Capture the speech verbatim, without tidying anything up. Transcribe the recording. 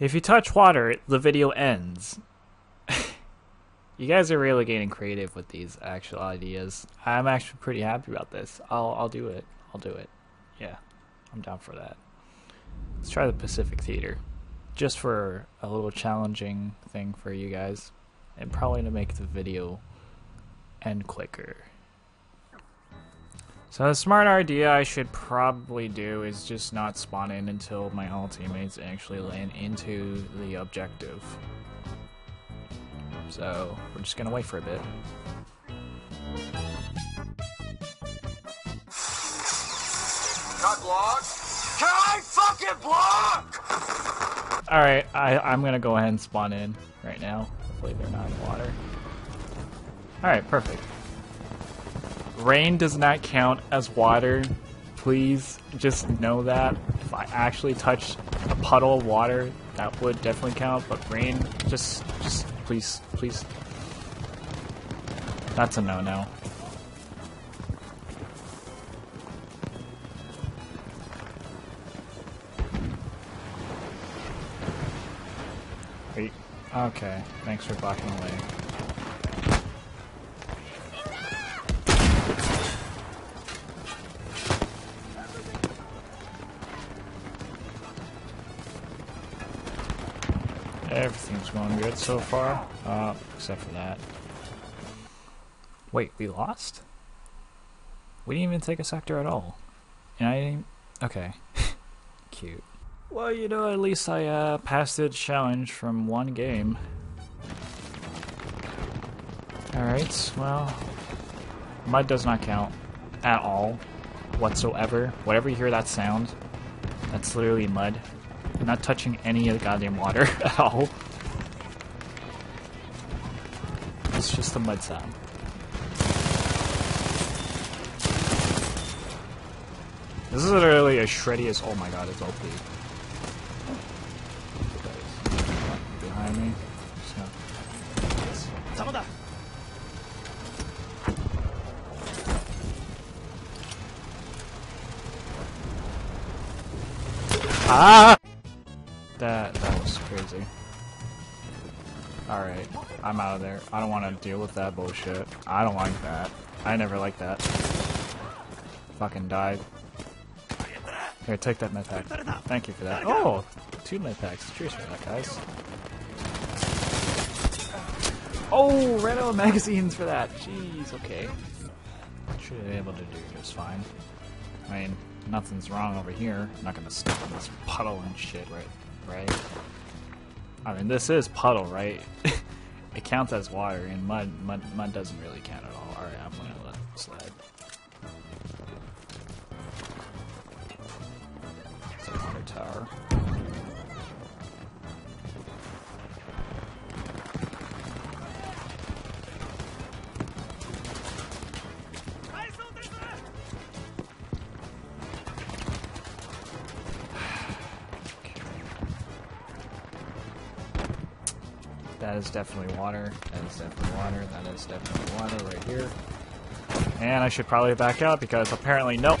If you touch water, the video ends. You guys are really getting creative with these actual ideas. I'm actually pretty happy about this. I'll, I'll do it. I'll do it. Yeah, I'm down for that. Let's try the Pacific Theater. Just for a little challenging thing for you guys. And probably to make the video end quicker. So the smart idea I should probably do is just not spawn in until my all teammates actually land into the objective. So we're just gonna wait for a bit. Not block. Can I fucking block? All right, I, I'm gonna go ahead and spawn in right now. Hopefully they're not in water. All right, perfect. Rain does not count as water. Please just know that. If I actually touched a puddle of water, that would definitely count, but rain, just, just, please, please. That's a no-no. Wait. Okay, thanks for blocking the way. Everything's going good so far, uh, except for that. Wait, we lost? We didn't even take a sector at all. And I didn't... Okay. Cute. Well, you know, at least I uh, passed the challenge from one game. Alright, well... Mud does not count. At all. Whatsoever. Whatever you hear that sound, that's literally mud. I'm not touching any of the goddamn water at all. It's just the mud sound. This is literally as shreddy as. Oh my god, it's O P. Behind me. So. Ah! That, that was crazy. Alright, I'm out of there. I don't want to deal with that bullshit. I don't like that. I never liked that. Fucking died. Here, take that med pack. Thank you for that. Oh! Two med packs. Cheers for that, guys. Oh! Ran out of magazines for that! Jeez, okay. Should be able to do just fine. I mean, nothing's wrong over here. I'm not gonna step on this puddle and shit, right? Right? I mean, this is puddle, right? It counts as water, and mud, mud, mud doesn't really count at all. All right, I'm gonna let it slide. It's a water tower. That is definitely water. That is definitely water. That is definitely water right here. And I should probably back out because apparently, nope.